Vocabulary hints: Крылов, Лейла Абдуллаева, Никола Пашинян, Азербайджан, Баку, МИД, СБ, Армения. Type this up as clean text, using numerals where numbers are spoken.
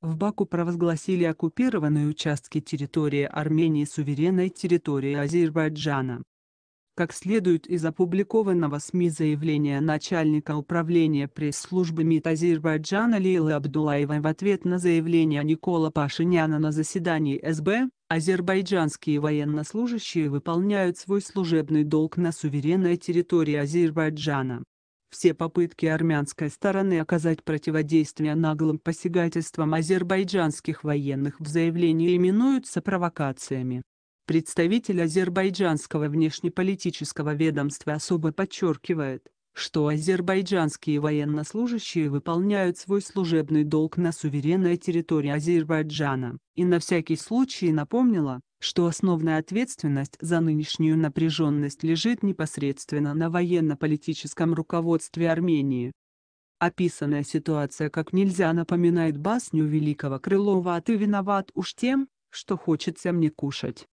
В Баку провозгласили оккупированные участки территории Армении суверенной территории Азербайджана. Как следует из опубликованного СМИ заявления начальника управления пресс-службы МИД Азербайджана Лейлы Абдуллаевой в ответ на заявление Никола Пашиняна на заседании СБ, азербайджанские военнослужащие выполняют свой служебный долг на суверенной территории Азербайджана. Все попытки армянской стороны оказать противодействие наглым посягательствам азербайджанских военных в заявлении именуются провокациями. Представитель азербайджанского внешнеполитического ведомства особо подчеркивает, что азербайджанские военнослужащие выполняют свой служебный долг на суверенной территории Азербайджана, и на всякий случай напомнила, что основная ответственность за нынешнюю напряженность лежит непосредственно на военно-политическом руководстве Армении. Описанная ситуация как нельзя напоминает басню великого Крылова «А ты виноват уж тем, что хочется мне кушать».